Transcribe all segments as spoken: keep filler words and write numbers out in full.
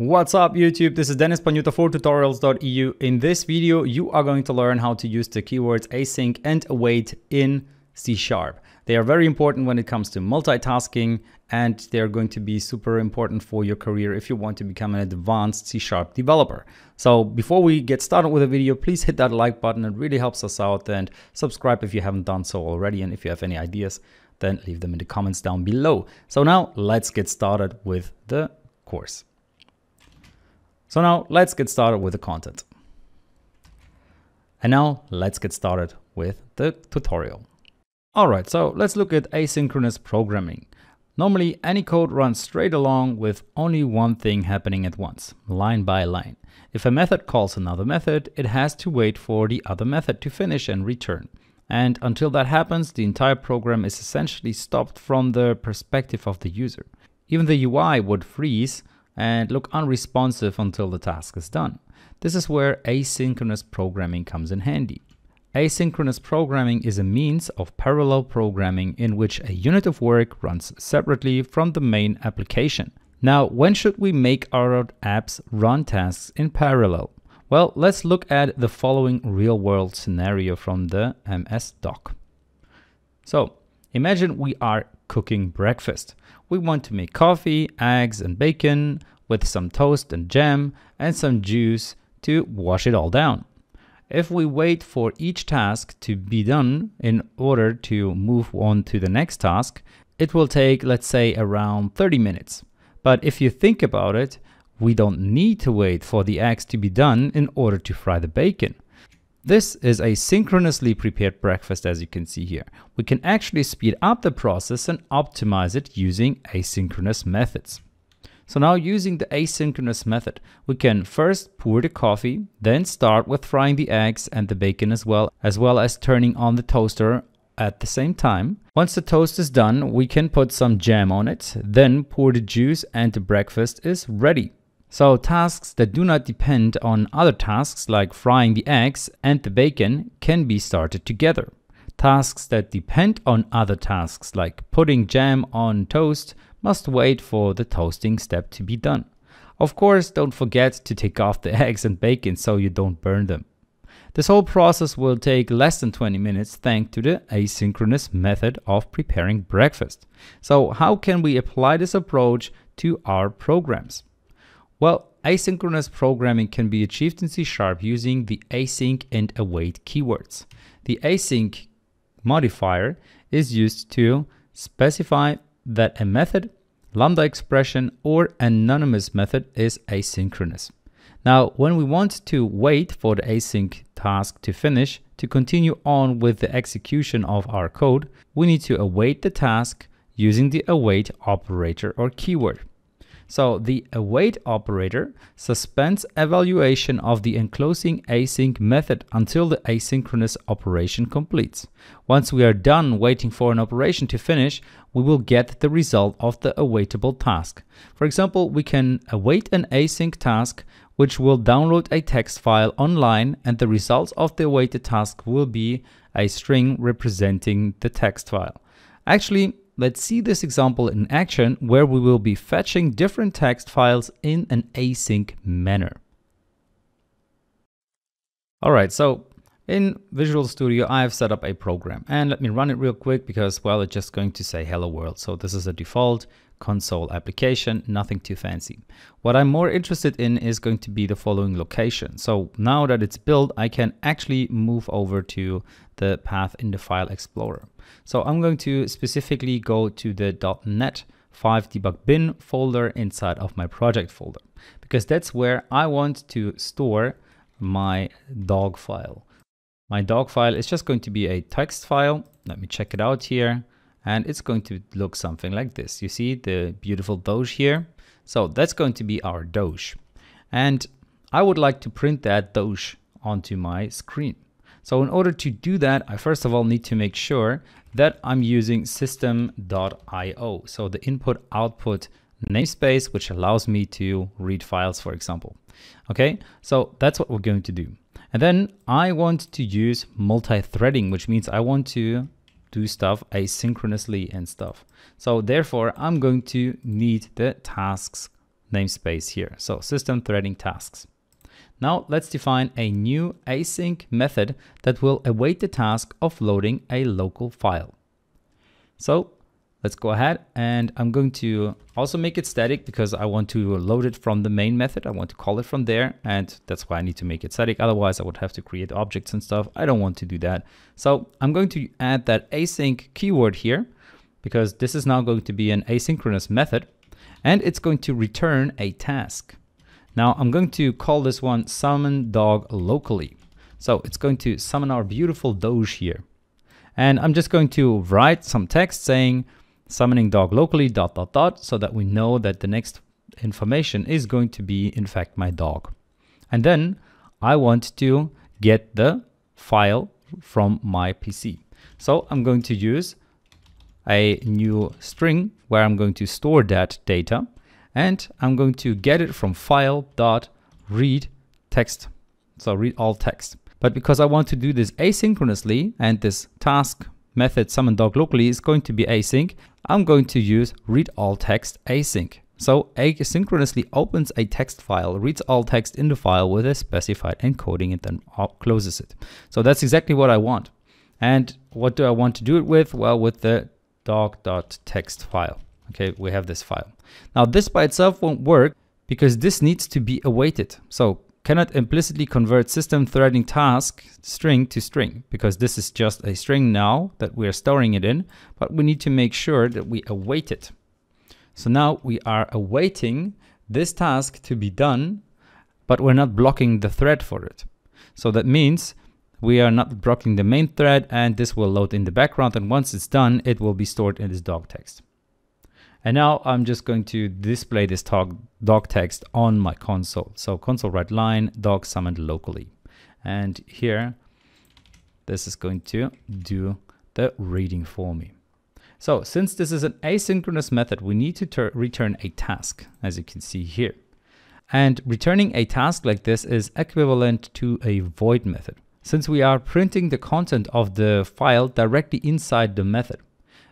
What's up YouTube, this is Dennis Panjuta for tutorials dot E U. In this video, you are going to learn how to use the keywords async and await in C sharp. They are very important when it comes to multitasking, and they're going to be super important for your career if you want to become an advanced C sharp developer. So before we get started with the video, please hit that like button. It really helps us out, and subscribe if you haven't done so already. And if you have any ideas, then leave them in the comments down below. So now let's get started with the course. So now let's get started with the content. And now let's get started with the tutorial. All right, so let's look at asynchronous programming. Normally any code runs straight along with only one thing happening at once, line by line. If a method calls another method, it has to wait for the other method to finish and return. And until that happens, the entire program is essentially stopped from the perspective of the user. Even the U I would freeze and look unresponsive until the task is done. This is where asynchronous programming comes in handy. Asynchronous programming is a means of parallel programming in which a unit of work runs separately from the main application. Now, when should we make our apps run tasks in parallel? Well, let's look at the following real-world scenario from the M S Doc. So, imagine we are cooking breakfast. We want to make coffee, eggs and bacon with some toast and jam and some juice to wash it all down. If we wait for each task to be done in order to move on to the next task, it will take, let's say, around thirty minutes. But if you think about it, we don't need to wait for the eggs to be done in order to fry the bacon. This is a synchronously prepared breakfast, as you can see here. We can actually speed up the process and optimize it using asynchronous methods. So now, using the asynchronous method, we can first pour the coffee, then start with frying the eggs and the bacon as well, as well as turning on the toaster at the same time. Once the toast is done, we can put some jam on it, then pour the juice, and the breakfast is ready. So tasks that do not depend on other tasks like frying the eggs and the bacon can be started together. Tasks that depend on other tasks like putting jam on toast must wait for the toasting step to be done. Of course, don't forget to take off the eggs and bacon so you don't burn them. This whole process will take less than twenty minutes thanks to the asynchronous method of preparing breakfast. So how can we apply this approach to our programs? Well, asynchronous programming can be achieved in C sharp using the async and await keywords. The async modifier is used to specify that a method, lambda expression, or anonymous method is asynchronous. Now, when we want to wait for the async task to finish to continue on with the execution of our code, we need to await the task using the await operator or keyword. So the await operator suspends evaluation of the enclosing async method until the asynchronous operation completes. Once we are done waiting for an operation to finish, we will get the result of the awaitable task. For example, we can await an async task, which will download a text file online, and the results of the awaited task will be a string representing the text file. Actually, let's see this example in action where we will be fetching different text files in an async manner. All right, so in Visual Studio, I have set up a program, and let me run it real quick because, well, it's just going to say hello world. So this is a default console application, nothing too fancy. What I'm more interested in is going to be the following location. So now that it's built, I can actually move over to the path in the file explorer. So I'm going to specifically go to the dot net five debug bin folder inside of my project folder, because that's where I want to store my dog file. My dog file is just going to be a text file. Let me check it out here. And it's going to look something like this. You see the beautiful doge here? So that's going to be our doge. And I would like to print that doge onto my screen. So in order to do that, I first of all need to make sure that I'm using System dot I O. So the input output namespace, which allows me to read files, for example. Okay, so that's what we're going to do. And then I want to use multi-threading, which means I want to do stuff asynchronously and stuff. So therefore, I'm going to need the tasks namespace here. So system threading tasks. Now let's define a new async method that will await the task of loading a local file. So let's go ahead, and I'm going to also make it static because I want to load it from the main method. I want to call it from there, and that's why I need to make it static. Otherwise I would have to create objects and stuff. I don't want to do that. So I'm going to add that async keyword here because this is now going to be an asynchronous method, and it's going to return a task. Now I'm going to call this one summon dog locally. So it's going to summon our beautiful dog here. And I'm just going to write some text saying summoning dog locally dot dot dot so that we know that the next information is going to be in fact my dog. And then I want to get the file from my P C. So I'm going to use a new string where I'm going to store that data. And I'm going to get it from file.read text. So read all text. But because I want to do this asynchronously, and this task method summon dog locally is going to be async, I'm going to use read all text async. So asynchronously opens a text file, reads all text in the file with a specified encoding, and then closes it. So that's exactly what I want. And what do I want to do it with? Well, with the dog.text file. Okay, we have this file. Now this by itself won't work because this needs to be awaited. So cannot implicitly convert system threading task string to string because this is just a string now that we are storing it in, but we need to make sure that we await it. So now we are awaiting this task to be done, but we're not blocking the thread for it. So that means we are not blocking the main thread, and this will load in the background, and once it's done, it will be stored in this dog text. And now I'm just going to display this dog, dog text on my console. So console write line dog summoned locally. And here, this is going to do the reading for me. So since this is an asynchronous method, we need to return a task, as you can see here. And returning a task like this is equivalent to a void method, since we are printing the content of the file directly inside the method.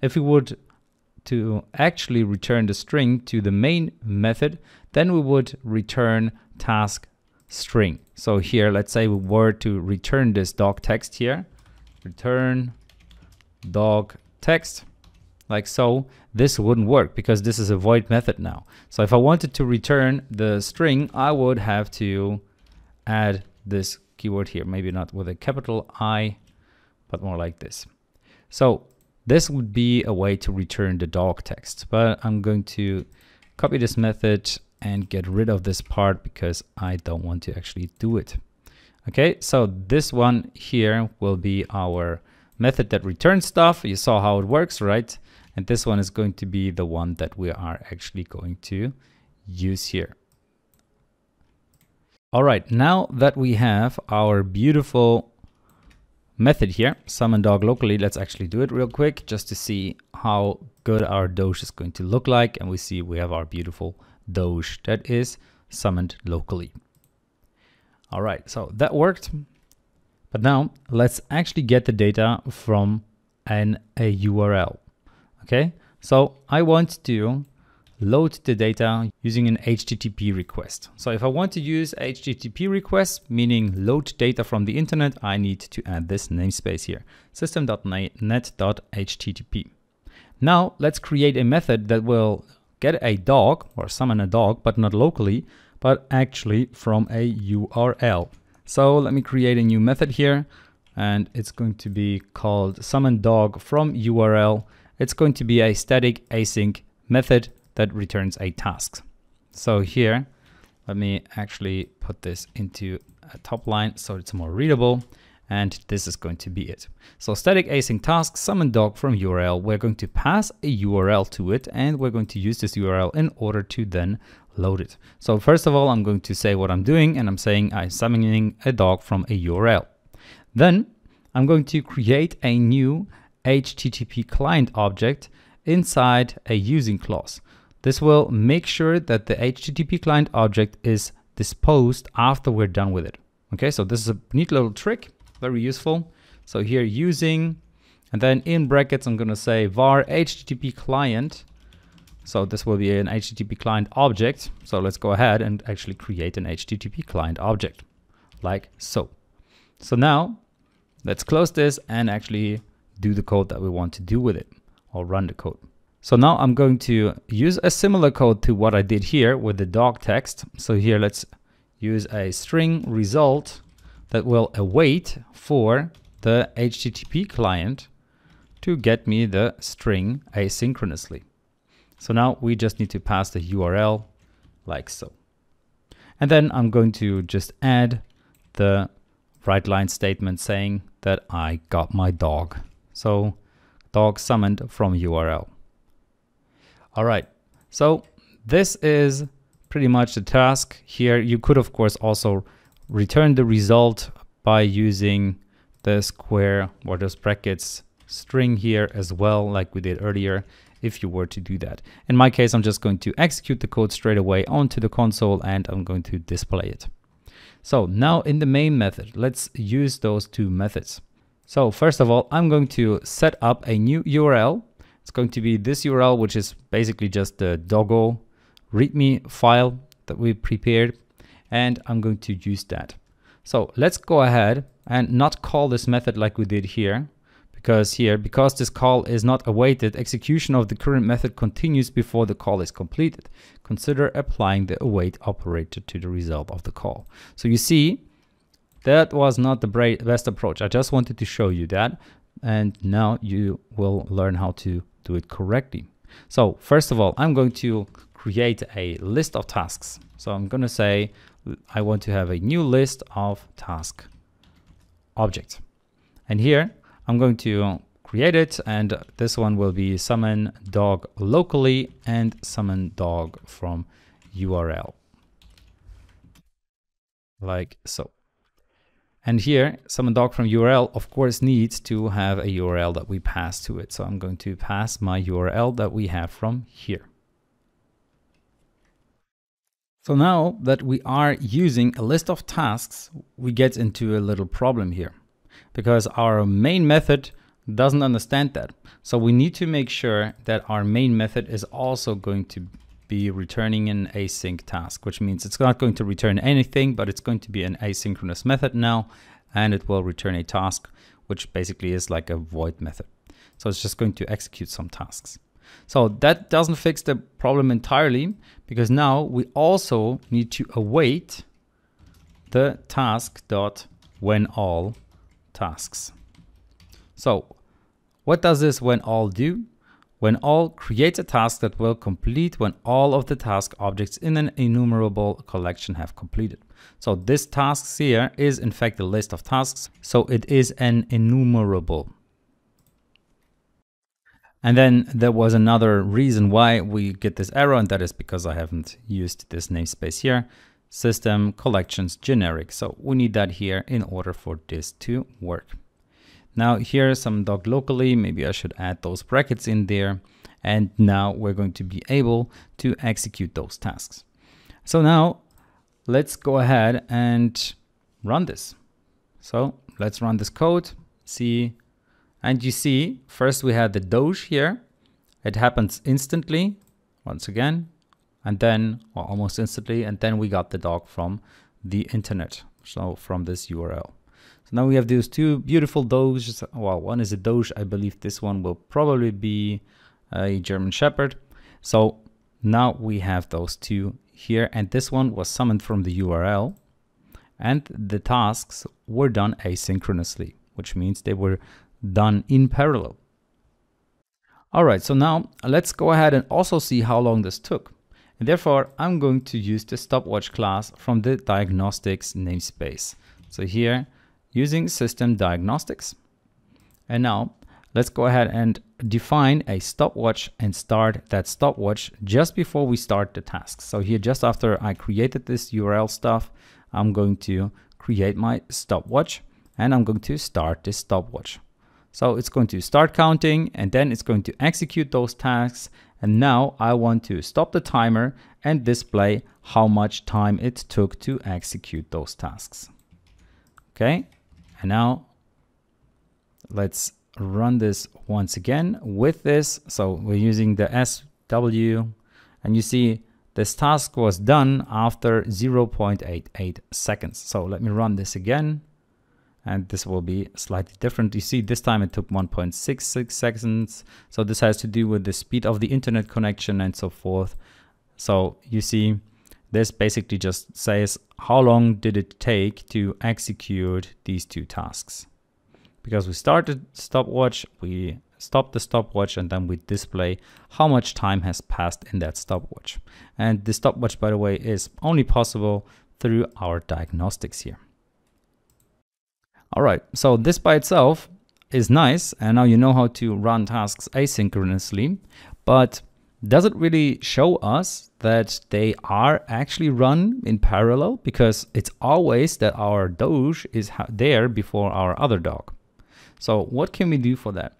If we would to actually return the string to the main method, then we would return task string. So here, let's say we were to return this dog text here, return dog text, like so, this wouldn't work because this is a void method now. So if I wanted to return the string, I would have to add this keyword here, maybe not with a capital I, but more like this. So this would be a way to return the dog text, but I'm going to copy this method and get rid of this part because I don't want to actually do it. Okay, so this one here will be our method that returns stuff. You saw how it works, right? And this one is going to be the one that we are actually going to use here. All right, now that we have our beautiful method here, summon dog locally, let's actually do it real quick just to see how good our dog is going to look like. And we see we have our beautiful dog that is summoned locally. All right, so that worked. But now let's actually get the data from an a U R L. Okay, so I want to load the data using an H T T P request. So if I want to use H T T P request, meaning load data from the internet, I need to add this namespace here, system dot net dot H T T P. Now let's create a method that will get a dog or summon a dog, but not locally, but actually from a U R L. So let me create a new method here, and it's going to be called summon dog from U R L. It's going to be a static async method that returns a task. So here, let me actually put this into a top line so it's more readable, and this is going to be it. So static async task summon dog from U R L. We're going to pass a U R L to it, and we're going to use this U R L in order to then load it. So first of all, I'm going to say what I'm doing, and I'm saying I'm summoning a dog from a U R L. Then I'm going to create a new H T T P client object inside a using clause. This will make sure that the H T T P client object is disposed after we're done with it. Okay, so this is a neat little trick, very useful. So here using, and then in brackets, I'm gonna say var H T T P client So this will be an H T T P client object. So let's go ahead and actually create an H T T P client object like so. So now let's close this and actually do the code that we want to do with it, or run the code. So now I'm going to use a similar code to what I did here with the doc text. So here let's use a string result that will await for the H T T P client to get me the string asynchronously. So now we just need to pass the U R L like so. And then I'm going to just add the write line statement saying that I got my dog. So dog summoned from U R L. All right, so this is pretty much the task here. You could of course also return the result by using the square or those brackets string here as well, like we did earlier, if you were to do that. In my case, I'm just going to execute the code straight away onto the console, and I'm going to display it. So now in the main method, let's use those two methods. So first of all, I'm going to set up a new U R L. It's going to be this U R L, which is basically just the doggo readme file that we prepared, and I'm going to use that. So let's go ahead and not call this method like we did here, because here, because this call is not awaited, execution of the current method continues before the call is completed. Consider applying the await operator to the result of the call. So you see, that was not the best approach. I just wanted to show you that, and now you will learn how to do it correctly. So first of all, I'm going to create a list of tasks. So I'm going to say I want to have a new list of task objects, and here I'm going to create it, and this one will be summon dog locally and summon dog from U R L like so. And here, summon dog from U R L, of course, needs to have a U R L that we pass to it. So I'm going to pass my U R L that we have from here. So now that we are using a list of tasks, we get into a little problem here, because our main method doesn't understand that. So we need to make sure that our main method is also going to be returning an async task, which means it's not going to return anything, but it's going to be an asynchronous method now, and it will return a task, which basically is like a void method. So it's just going to execute some tasks. So that doesn't fix the problem entirely, because now we also need to await the task dot when all tasks. So what does this when all do? When all creates a task that will complete when all of the task objects in an enumerable collection have completed. So this tasks here is in fact a list of tasks, so it is an enumerable. And then there was another reason why we get this error, and that is because I haven't used this namespace here, System.Collections.Generic. So we need that here in order for this to work. Now here, some dog locally, maybe I should add those brackets in there. And now we're going to be able to execute those tasks. So now let's go ahead and run this. So let's run this code, see, and you see, first we had the doge here. It happens instantly, once again, and then, well, almost instantly, and then we got the dog from the internet, so from this U R L. Now we have these two beautiful doges. Well, one is a doge. I believe this one will probably be a German Shepherd. So now we have those two here. And this one was summoned from the U R L. And the tasks were done asynchronously, which means they were done in parallel. All right, so now let's go ahead and also see how long this took. And therefore, I'm going to use the stopwatch class from the diagnostics namespace. So here, using System.Diagnostics. And now let's go ahead and define a stopwatch and start that stopwatch just before we start the task. So here, just after I created this U R L stuff, I'm going to create my stopwatch, and I'm going to start this stopwatch. So it's going to start counting, and then it's going to execute those tasks. And now I want to stop the timer and display how much time it took to execute those tasks. Okay. And now let's run this once again with this. So we're using the S W, and you see this task was done after zero point eight eight seconds. So let me run this again, and this will be slightly different. You see, this time it took one point six six seconds. So this has to do with the speed of the internet connection and so forth. So you see, this basically just says how long did it take to execute these two tasks, because we started stopwatch, we stop the stopwatch, and then we display how much time has passed in that stopwatch. And the stopwatch, by the way, is only possible through our diagnostics here. All right, so this by itself is nice, and now you know how to run tasks asynchronously, but does it really show us that they are actually run in parallel? Because it's always that our doge is there before our other dog. So what can we do for that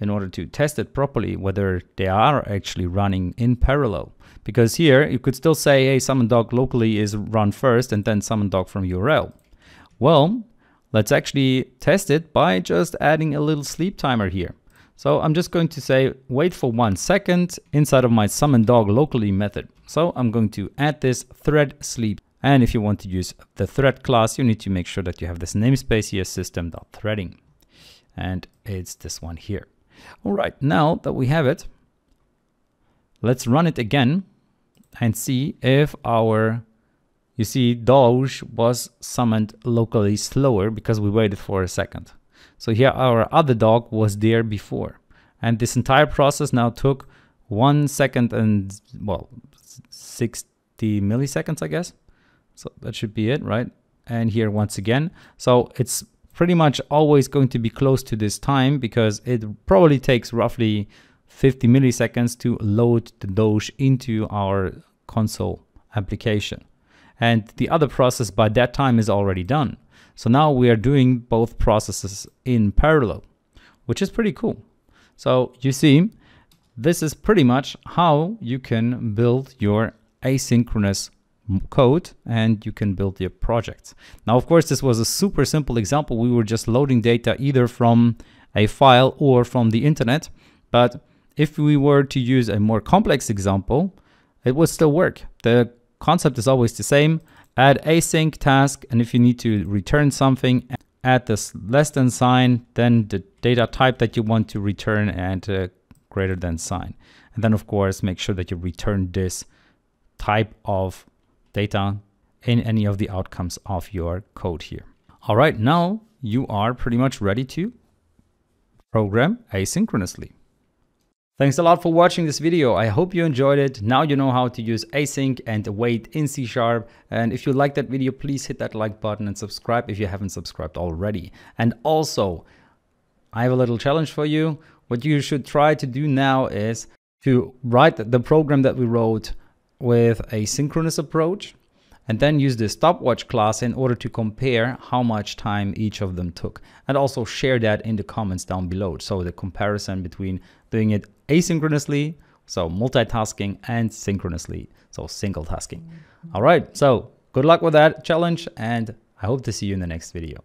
in order to test it properly, whether they are actually running in parallel? Because here you could still say, hey, summon dog locally is run first and then summon dog from U R L. Well, let's actually test it by just adding a little sleep timer here. So I'm just going to say, wait for one second inside of my summon dog locally method. So I'm going to add this thread sleep. And if you want to use the thread class, you need to make sure that you have this namespace here, system.threading. And it's this one here. All right, now that we have it, let's run it again and see if our, you see, doge was summoned locally slower because we waited for a second. So here our other dog was there before, and this entire process now took one second and, well, sixty milliseconds, I guess. So that should be it, right? And here once again, so it's pretty much always going to be close to this time, because it probably takes roughly fifty milliseconds to load the doge into our console application. And the other process by that time is already done. So now we are doing both processes in parallel, which is pretty cool. So you see, this is pretty much how you can build your asynchronous code, and you can build your projects. Now, of course, this was a super simple example. We were just loading data either from a file or from the internet. But if we were to use a more complex example, it would still work. The concept is always the same. Add async task, and if you need to return something, add this less than sign, then the data type that you want to return, and uh, greater than sign. And then, of course, make sure that you return this type of data in any of the outcomes of your code here. All right, now you are pretty much ready to program asynchronously. Thanks a lot for watching this video. I hope you enjoyed it. Now you know how to use async and await in C sharp. And if you like that video, please hit that like button and subscribe if you haven't subscribed already. And also, I have a little challenge for you. What you should try to do now is to write the program that we wrote with a synchronous approach, and then use the stopwatch class in order to compare how much time each of them took. And also share that in the comments down below. So the comparison between doing it asynchronously, so multitasking, and synchronously, so single tasking. All right, so good luck with that challenge, and I hope to see you in the next video.